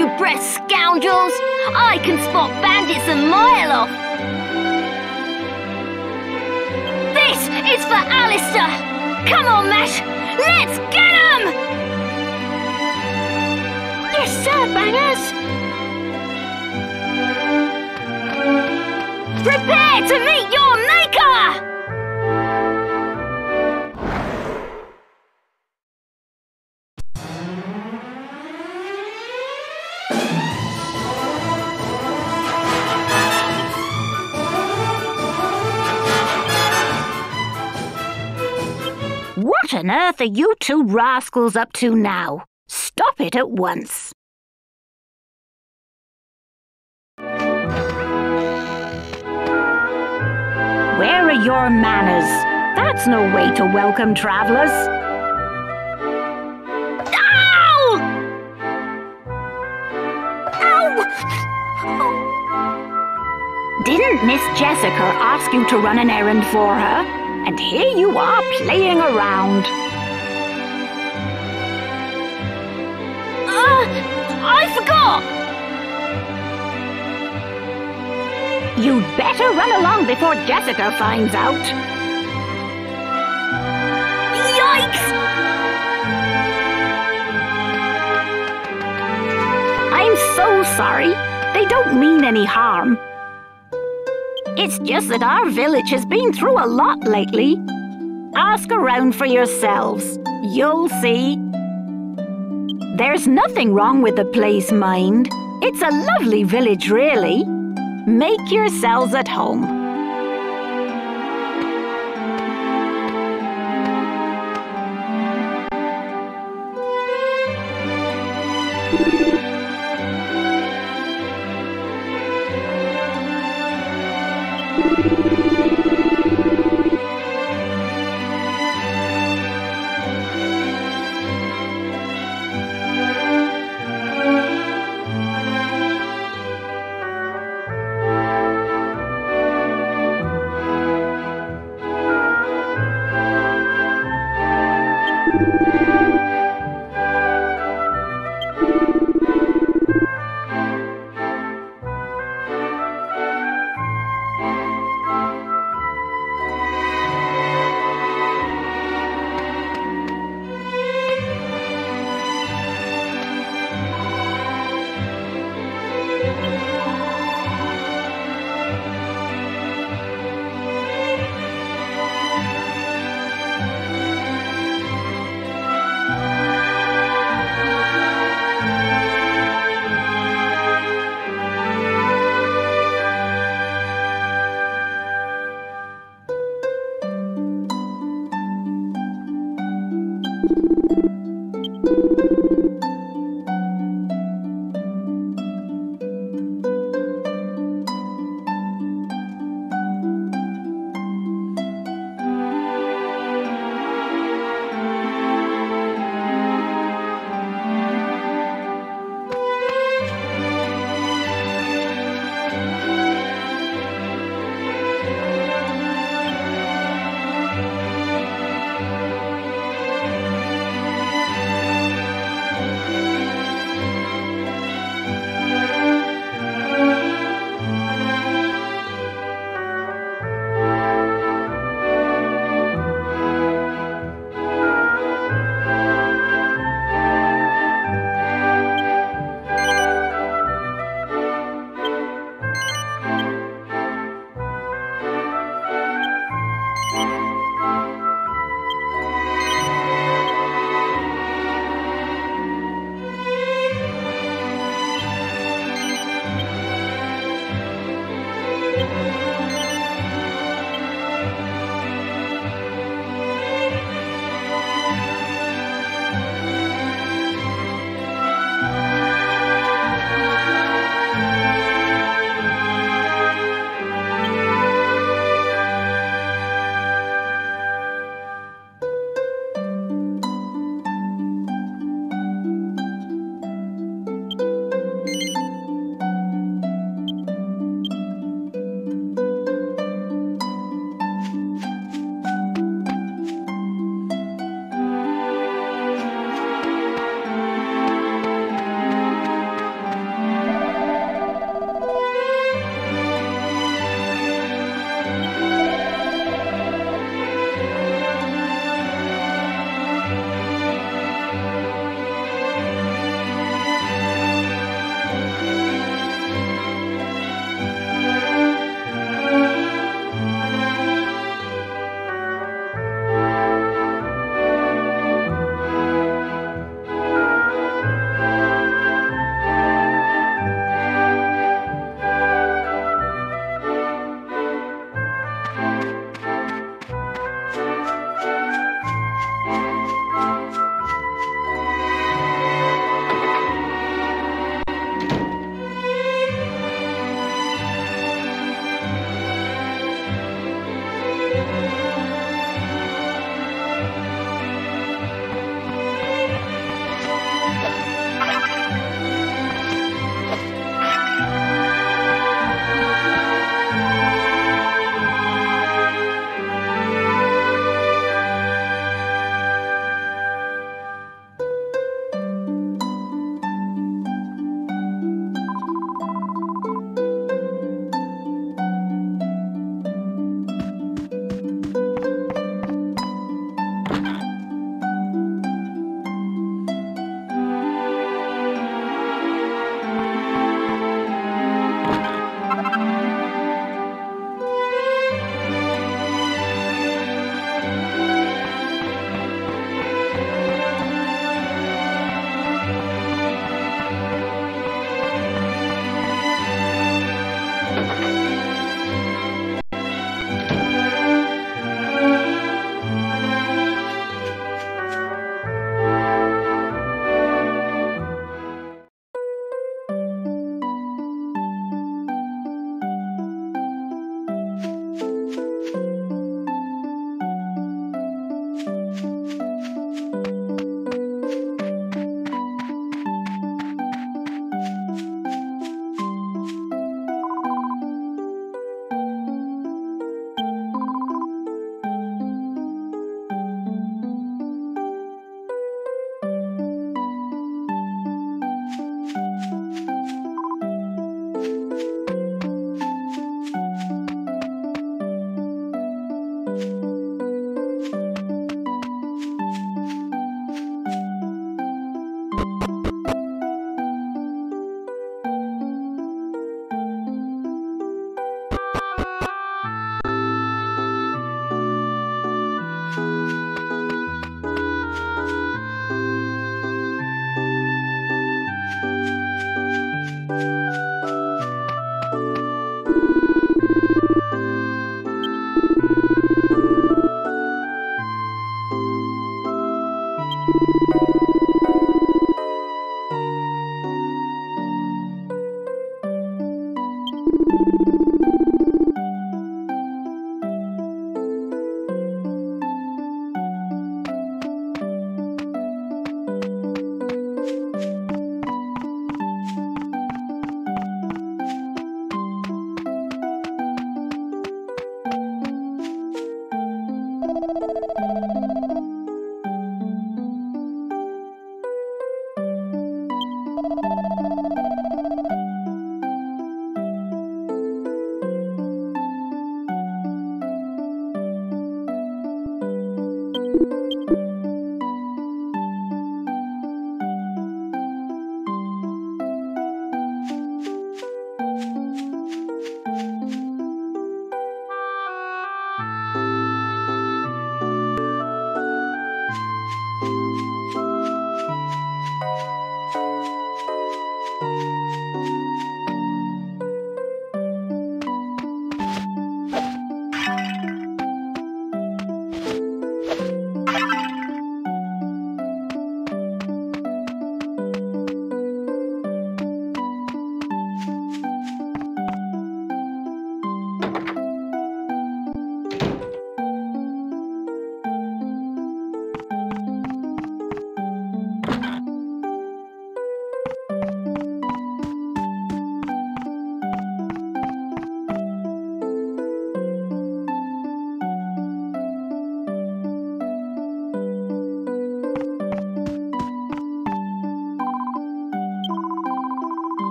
you breast scoundrels! I can spot bandits a mile off! This is for Alistair! Come on, Mash! Let's get 'em! Yes, sir, bangers! Prepare to meet your maker! What on earth are you two rascals up to now? Stop it at once. Where are your manners? That's no way to welcome travellers. Ow! Ow! Didn't Miss Jessica ask you to run an errand for her? And here you are, playing around. I forgot! You'd better run along before Jessica finds out. Yikes! I'm so sorry. They don't mean any harm. It's just that our village has been through a lot lately. Ask around for yourselves. You'll see. There's nothing wrong with the place, mind. It's a lovely village, really. Make yourselves at home.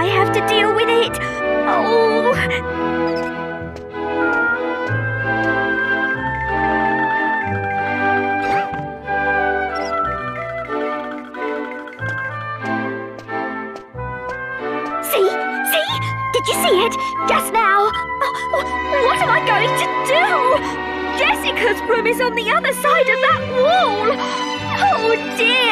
I have to deal with it. Oh! See? See? Did you see it? Just now. Oh, what am I going to do? Jessica's room is on the other side of that wall. Oh dear!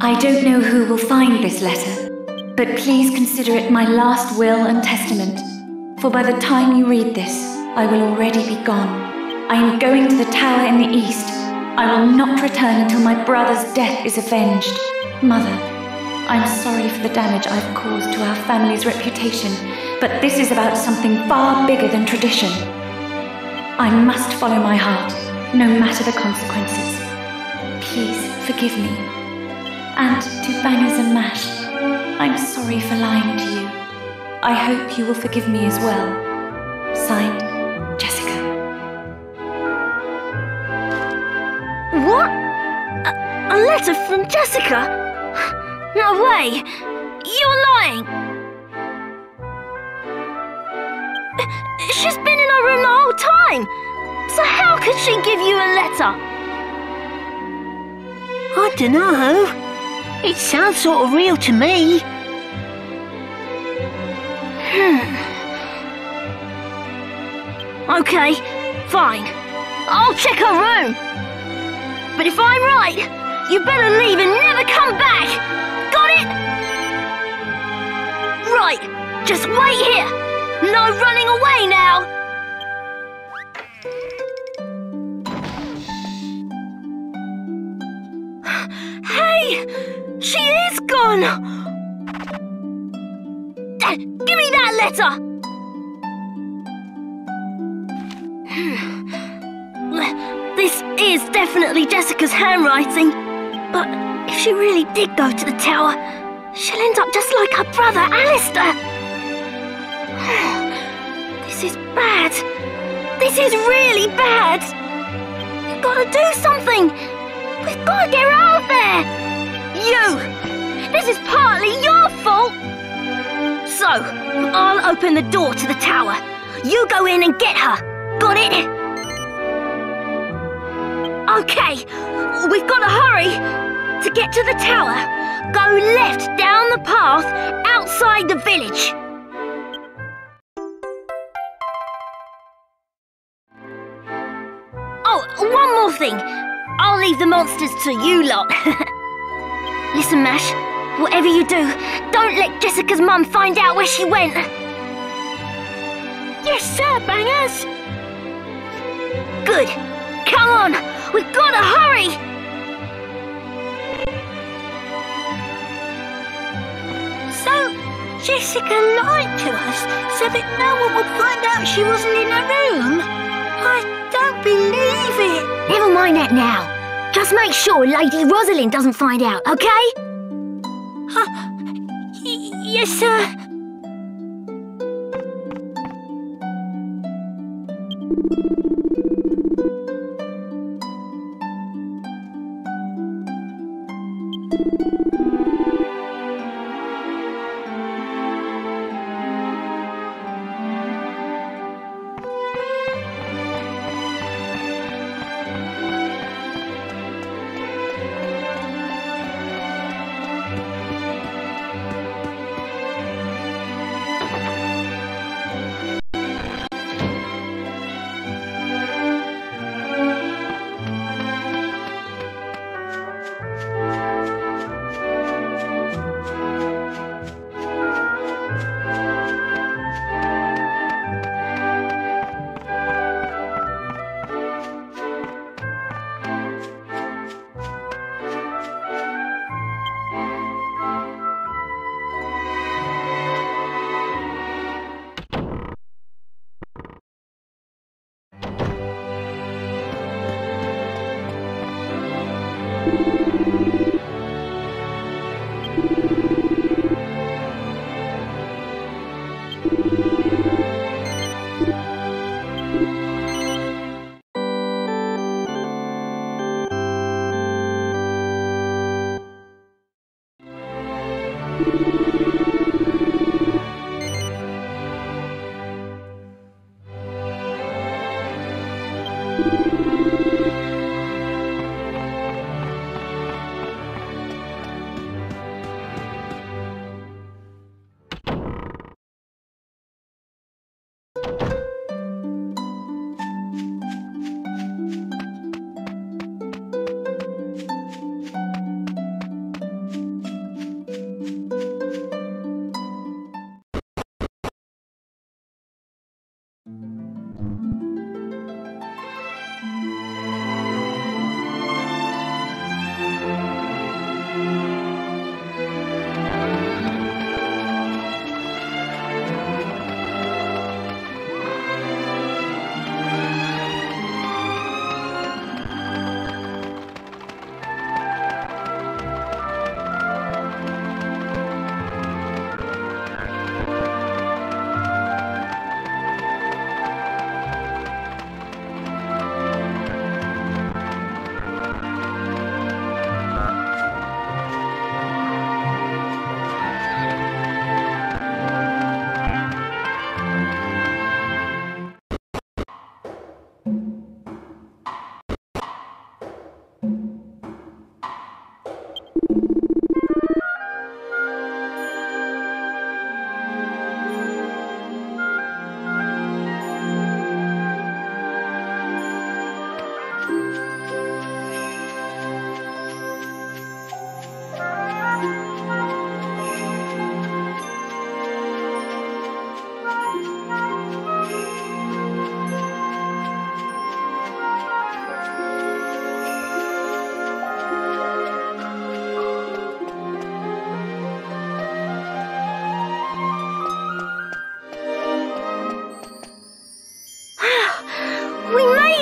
I don't know who will find this letter, but please consider it my last will and testament, for by the time you read this, I will already be gone. I am going to the tower in the east. I will not return until my brother's death is avenged. Mother, I'm sorry for the damage I've caused to our family's reputation, but this is about something far bigger than tradition. I must follow my heart, no matter the consequences. Please forgive me. And to Bangers and Mash, I'm sorry for lying to you. I hope you will forgive me as well. Signed, Jessica. What? A letter from Jessica? No way! You're lying! She's been in her room the whole time! So how could she give you a letter? I don't know. It sounds sort of real to me. Okay, fine. I'll check her room. But if I'm right, you better leave and never come back! Right, just wait here. No running away now. Hey, she is gone. Give me that letter. This is definitely Jessica's handwriting. But if she really did go to the tower, she'll end up just like her brother, Alistair! This is bad. This is really bad. We've got to do something. We've got to get her out there. You! This is partly your fault. So, I'll open the door to the tower. You go in and get her. Got it? Okay, we've got to hurry to get to the tower. Go left down the path outside the village. Oh, one more thing. I'll leave the monsters to you lot. Listen, Mash, whatever you do, don't let Jessica's mum find out where she went. Yes, sir, Bangers. Good. Come on, we've got to hurry. Jessica lied to us so that no one would find out she wasn't in her room. I don't believe it. Never mind that now. Just make sure Lady Rosalind doesn't find out, okay? Yes, sir.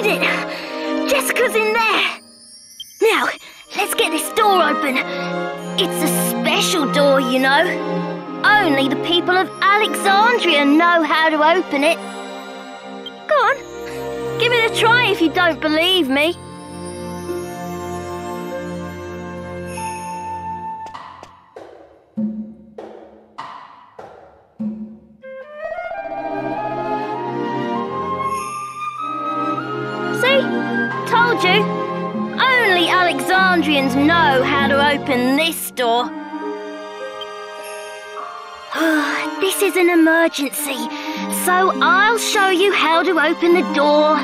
did it! Jessica's in there! Now, let's get this door open. It's a special door, you know. Only the people of Alexandria know how to open it. Go on, give it a try if you don't believe me. Alexandrians know how to open this door. This is an emergency, so I'll show you how to open the door.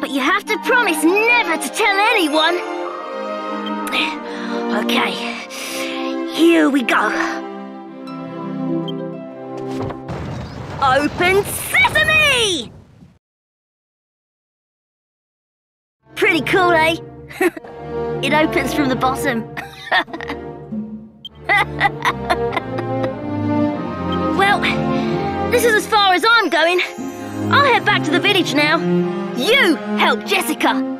But you have to promise never to tell anyone. Okay, here we go. Open sesame! Pretty cool, eh? It opens from the bottom. Well, this is as far as I'm going. I'll head back to the village now. You help Jessica.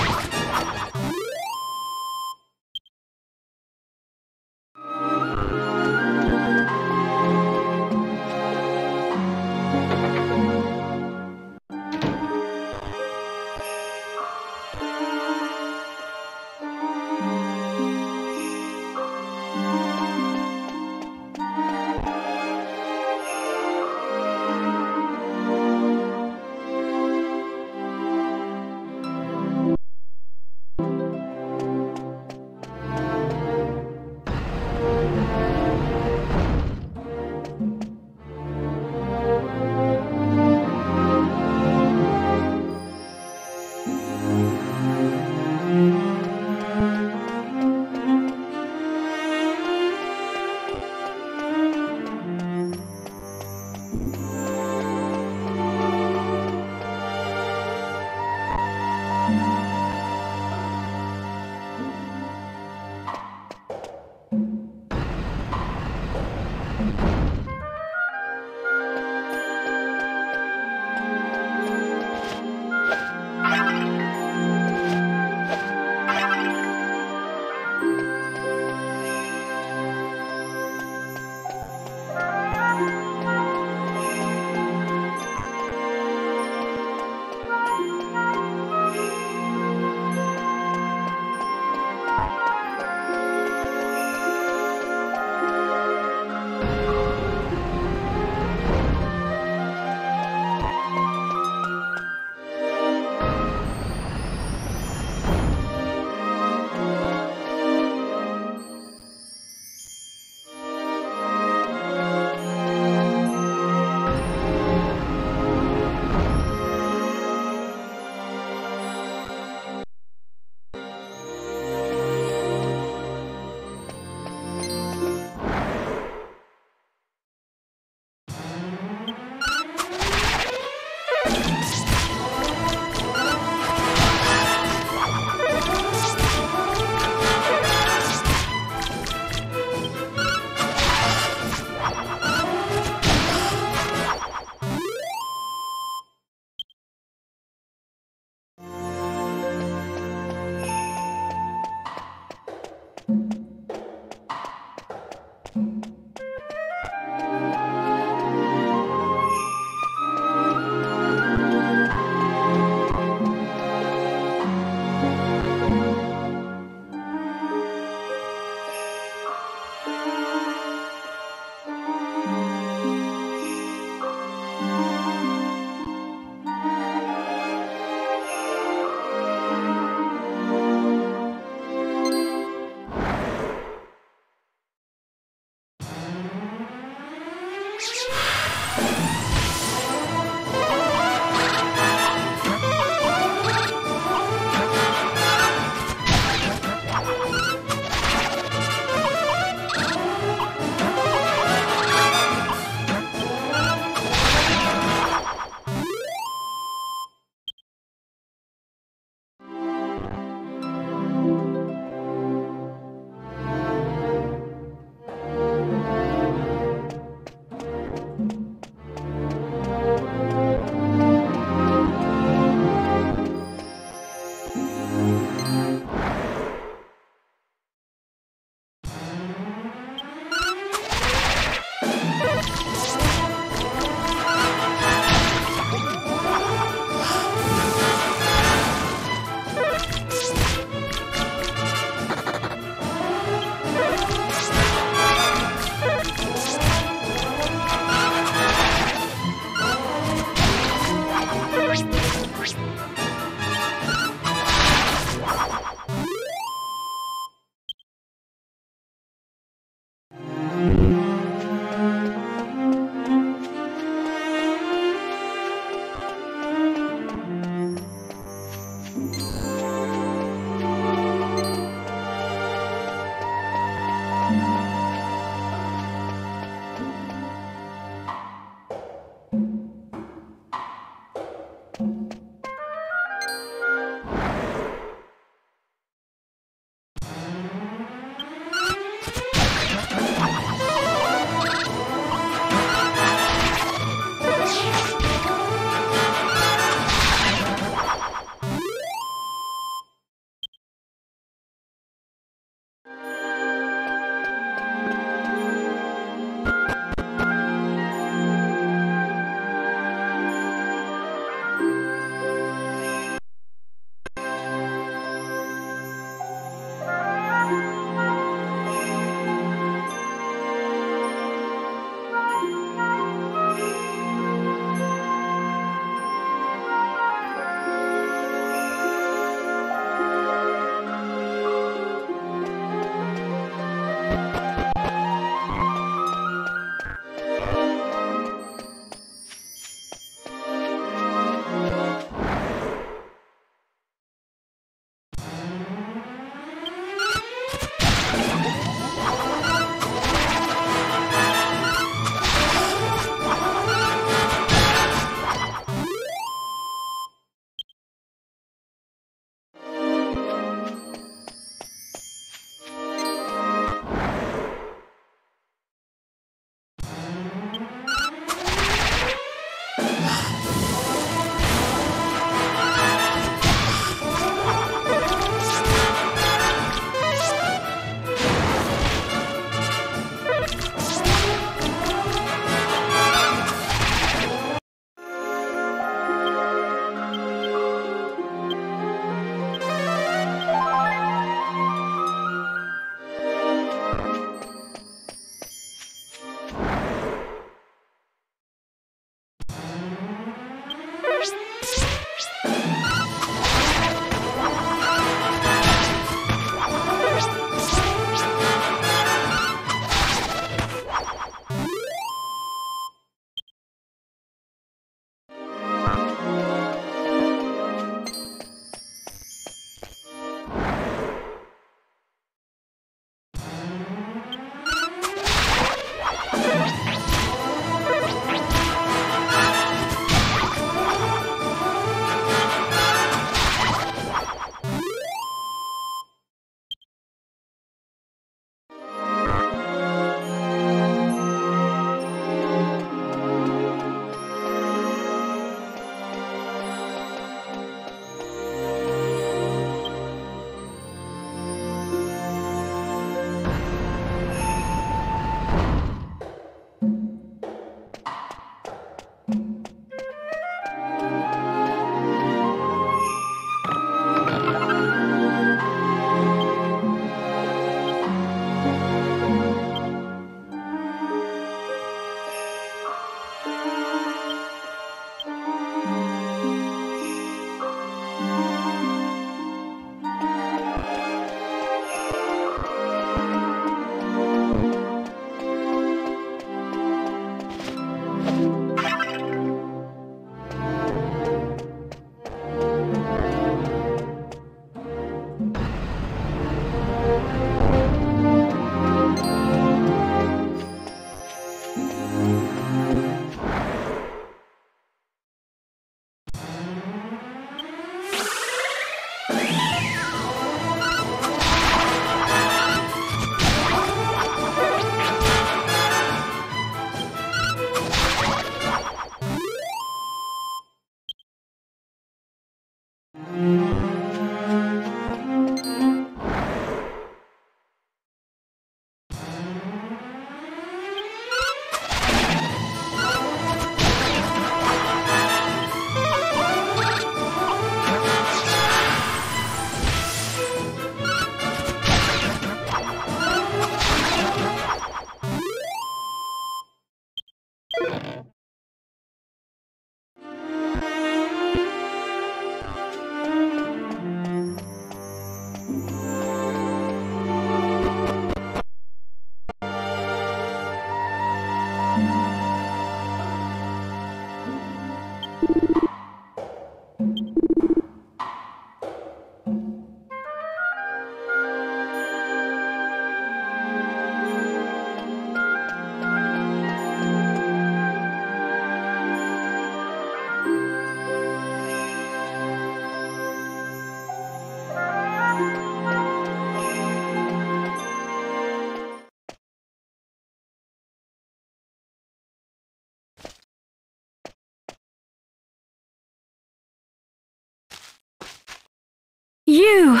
You!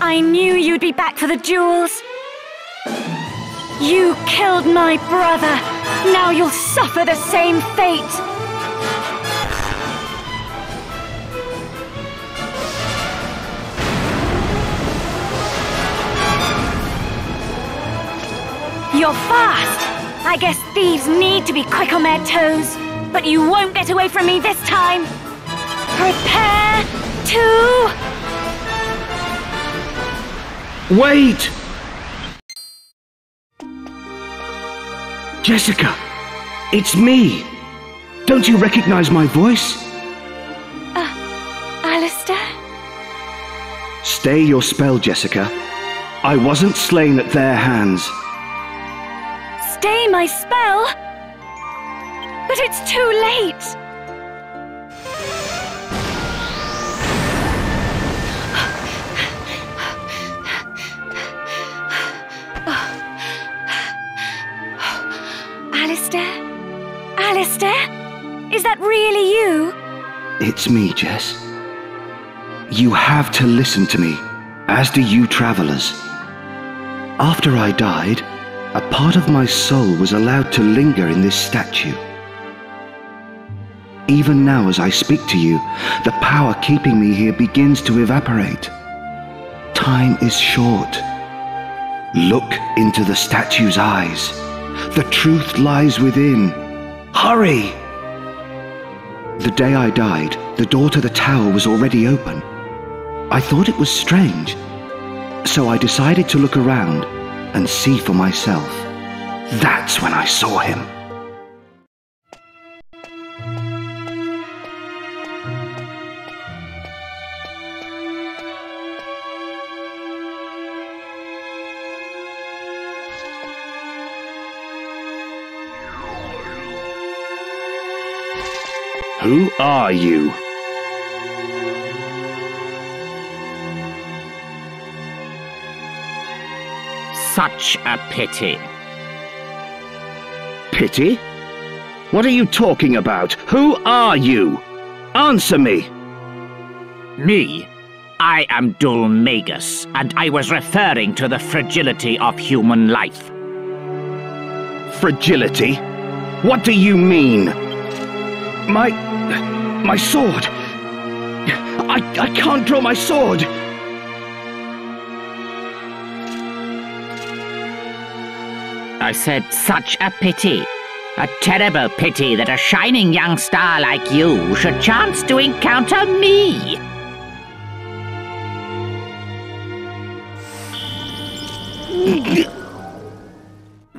I knew you'd be back for the duels! You killed my brother! Now you'll suffer the same fate! You're fast! I guess thieves need to be quick on their toes, but you won't get away from me this time! Prepare to... Wait! Jessica, it's me. Don't you recognize my voice? Alistair? Stay your spell, Jessica. I wasn't slain at their hands. Stay my spell? But it's too late! Alistair? Is that really you? It's me, Jess. You have to listen to me, as do you travelers. After I died, a part of my soul was allowed to linger in this statue. Even now as I speak to you, the power keeping me here begins to evaporate. Time is short. Look into the statue's eyes. The truth lies within. Hurry! The day I died, the door to the tower was already open. I thought it was strange, so I decided to look around and see for myself. That's when I saw him. Who are you? Such a pity. Pity? What are you talking about? Who are you? Answer me! Me? I am Dhoulmagus, and I was referring to the fragility of human life. Fragility? What do you mean? My sword! I can't draw my sword! I said such a pity. A terrible pity that a shining young star like you should chance to encounter me!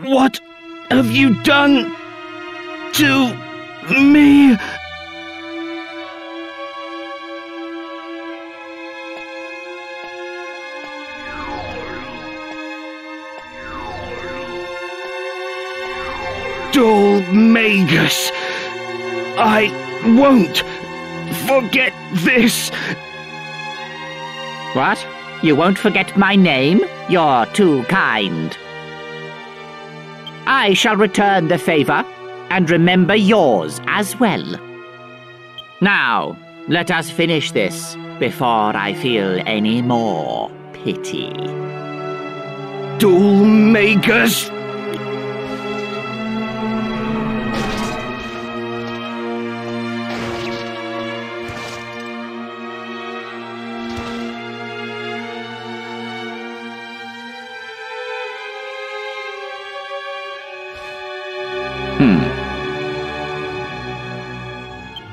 What have you done to me? Dhoulmagus, I won't forget this. What? You won't forget my name? You're too kind. I shall return the favor and remember yours as well. Now, let us finish this before I feel any more pity. Dhoulmagus!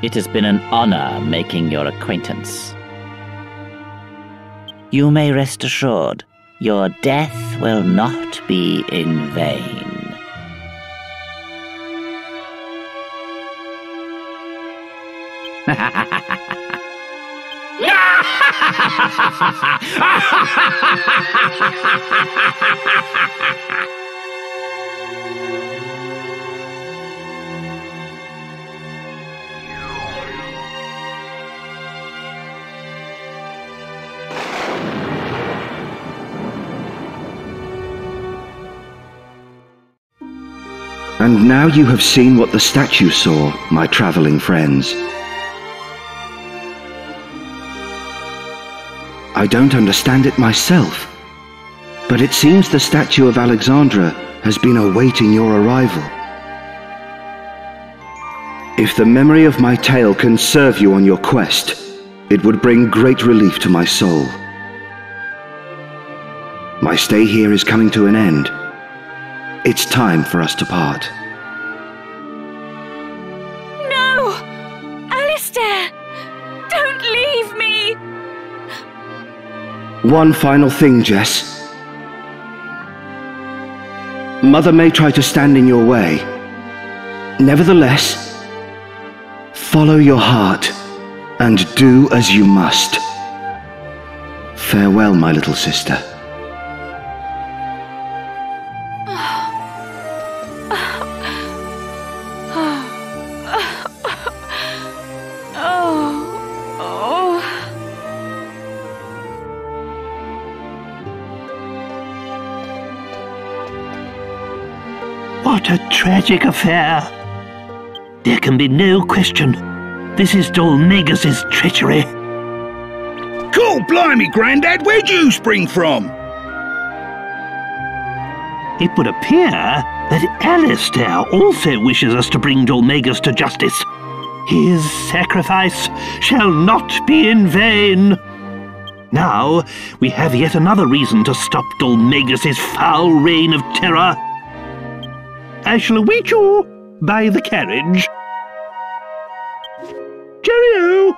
It has been an honor making your acquaintance. You may rest assured, your death will not be in vain. And now you have seen what the statue saw, my traveling friends. I don't understand it myself, but it seems the statue of Alexandra has been awaiting your arrival. If the memory of my tale can serve you on your quest, it would bring great relief to my soul. My stay here is coming to an end. It's time for us to part. One final thing, Jess. Mother may try to stand in your way. Nevertheless, follow your heart and do as you must. Farewell, my little sister. What a tragic affair. There can be no question. This is Dhoulmagus' treachery. Cool, blimey, Grandad, where'd you spring from? It would appear that Alistair also wishes us to bring Dhoulmagus to justice. His sacrifice shall not be in vain. Now, we have yet another reason to stop Dhoulmagus' foul reign of terror. I shall await you by the carriage. Cheerio!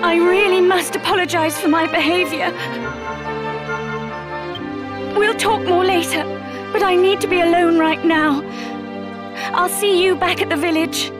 I really must apologize for my behavior. We'll talk more later, but I need to be alone right now. I'll see you back at the village.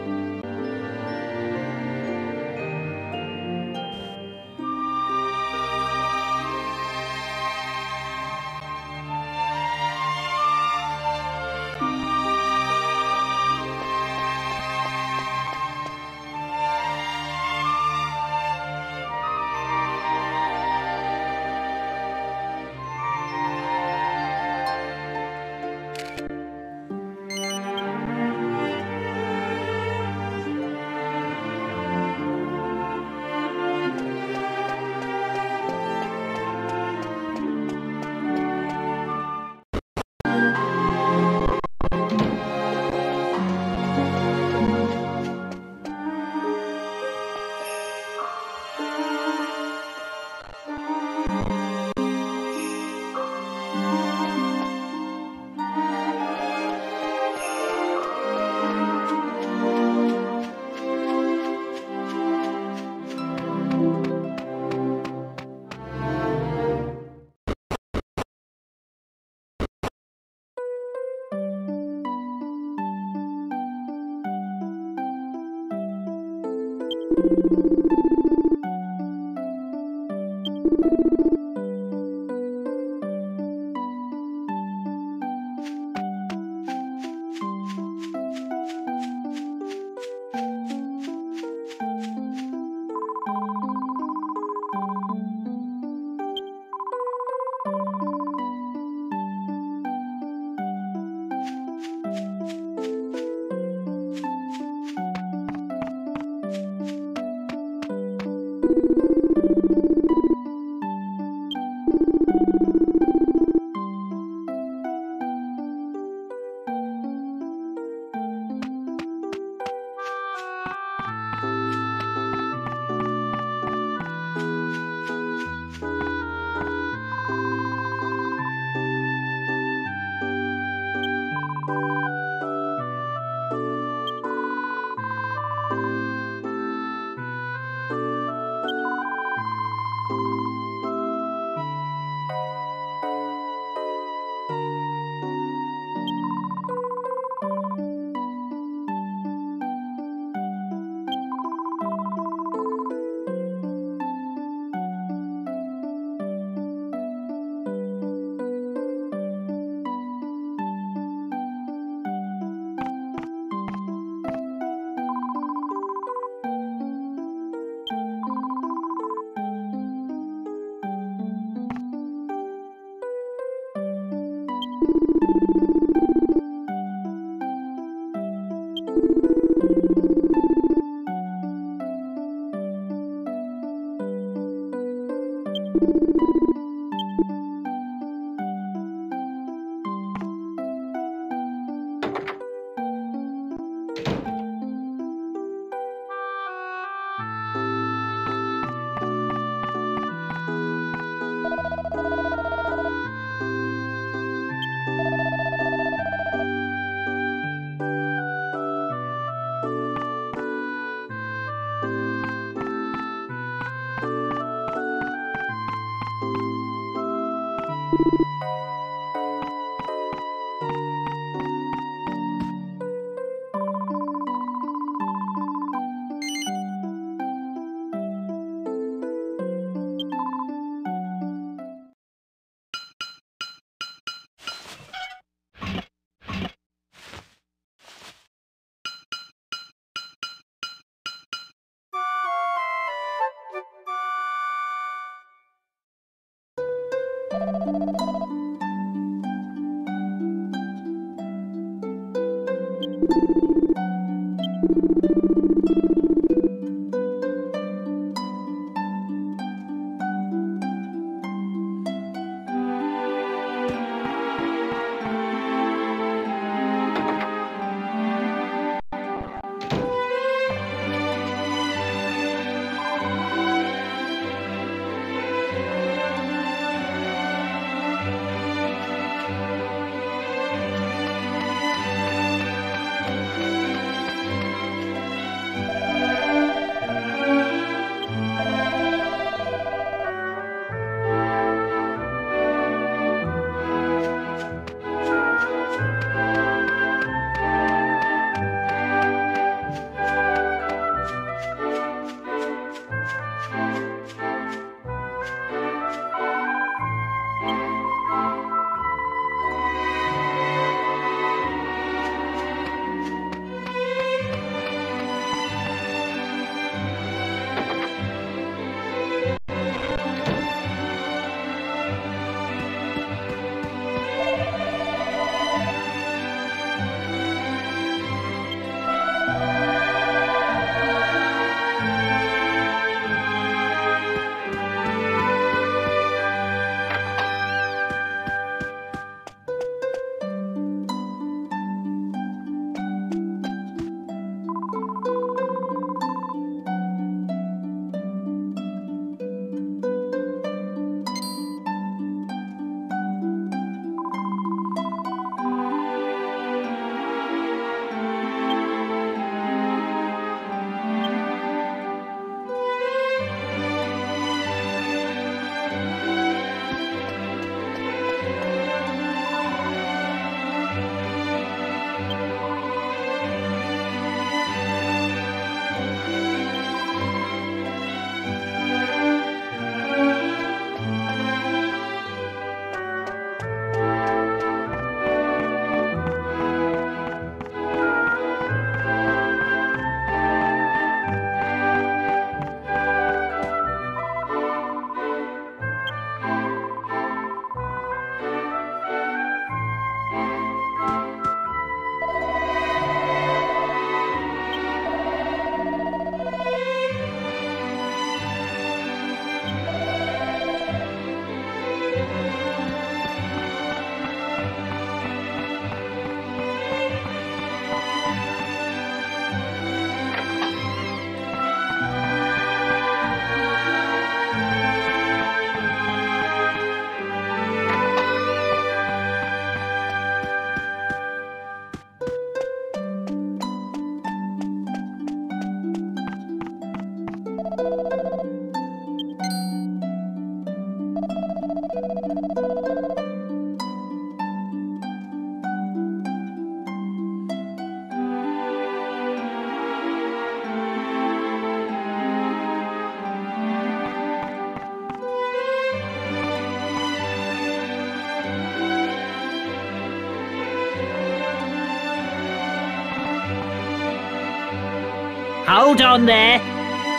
Hold on there.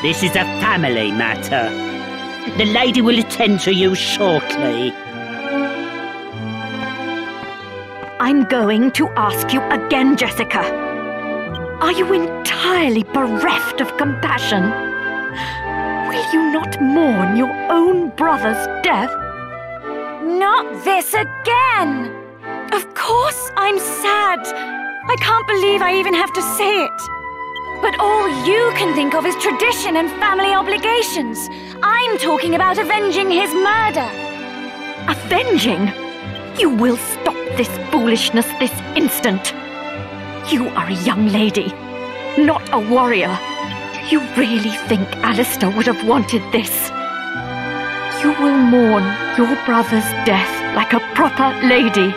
This is a family matter. The lady will attend to you shortly. I'm going to ask you again, Jessica. Are you entirely bereft of compassion? Will you not mourn your own brother's death? Not this again! Of course I'm sad. I can't believe I even have to say it. But all you can think of is tradition and family obligations. I'm talking about avenging his murder. Avenging? You will stop this foolishness this instant. You are a young lady, not a warrior. Do you really think Alistair would have wanted this? You will mourn your brother's death like a proper lady.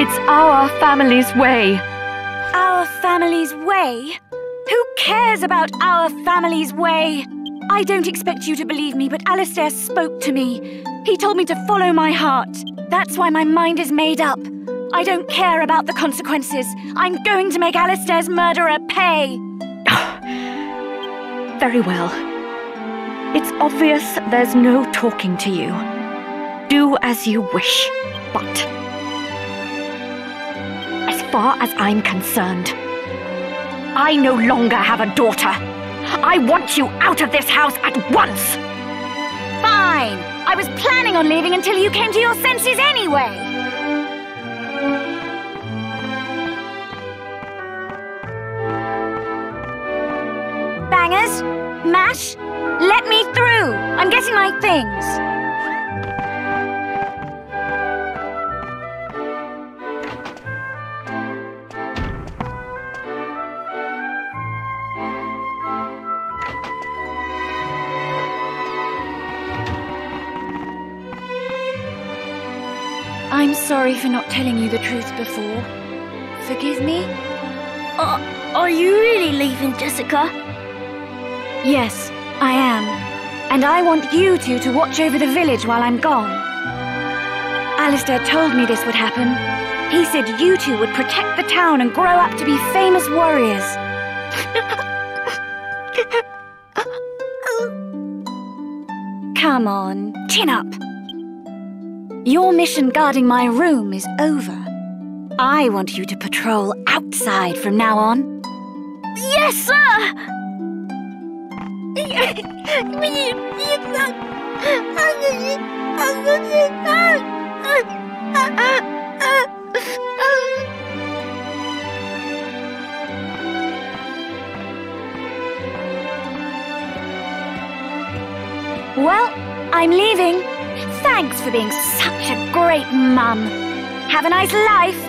It's our family's way. Our family's way? Who cares about our family's way? I don't expect you to believe me, but Alistair spoke to me. He told me to follow my heart. That's why my mind is made up. I don't care about the consequences. I'm going to make Alistair's murderer pay. Very well. It's obvious there's no talking to you. Do as you wish, but as far as I'm concerned, I no longer have a daughter. I want you out of this house at once. Fine. I was planning on leaving until you came to your senses anyway. Bangers, Mash, let me through. I'm getting my things. I'm sorry for not telling you the truth before. Forgive me? Are you really leaving, Jessica? Yes, I am. And I want you two to watch over the village while I'm gone. Alistair told me this would happen. He said you two would protect the town and grow up to be famous warriors. Come on, chin up. Your mission guarding my room is over. I want you to patrol outside from now on. Yes, sir! Well, I'm leaving. Thanks for being such a great mum. Have a nice life.